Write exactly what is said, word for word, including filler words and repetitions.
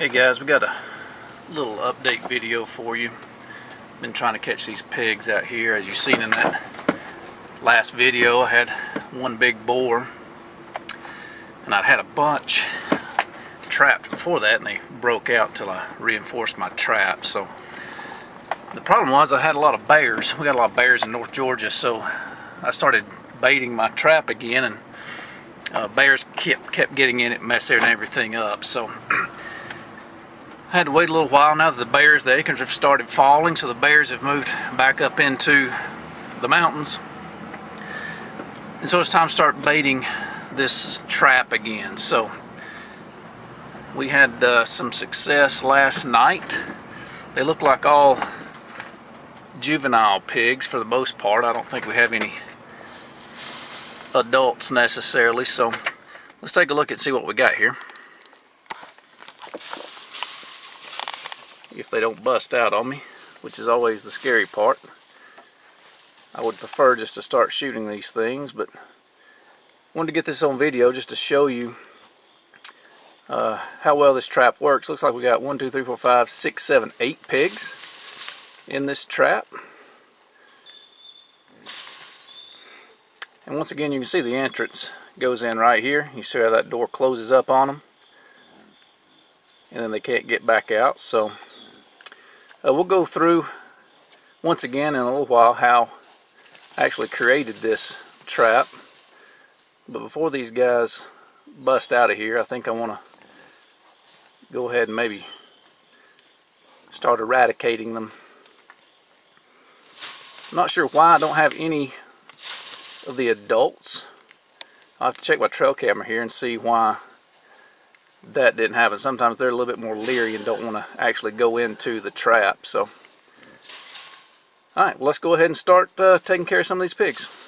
Hey guys, we got a little update video for you. Been trying to catch these pigs out here. As you seen in that last video, I had one big boar and I'd had a bunch trapped before that, and they broke out till I reinforced my trap. So the problem was I had a lot of bears. We got a lot of bears in North Georgia, so I started baiting my trap again, and uh, bears kept kept getting in it, messing everything up. So I had to wait a little while. Now that the bears, the acorns have started falling, so the bears have moved back up into the mountains. And so it's time to start baiting this trap again. So we had uh, some success last night. They look like all juvenile pigs for the most part. I don't think we have any adults necessarily. So let's take a look and see what we got here. If they don't bust out on me, which is always the scary part. I would prefer just to start shooting these things, but wanted to get this on video just to show you uh, how well this trap works. Looks like we got one, two, three, four, five, six, seven, eight pigs in this trap. And once again, you can see the entrance goes in right here. You see how that door closes up on them, and then they can't get back out. So Uh, we'll go through once again in a little while how I actually created this trap. But before these guys bust out of here, I think I want to go ahead and maybe start eradicating them. I'm not sure why I don't have any of the adults. I'll have to check my trail camera here and see why that didn't happen. Sometimes they're a little bit more leery and don't want to actually go into the trap. So, all right, well, let's go ahead and start uh, taking care of some of these pigs.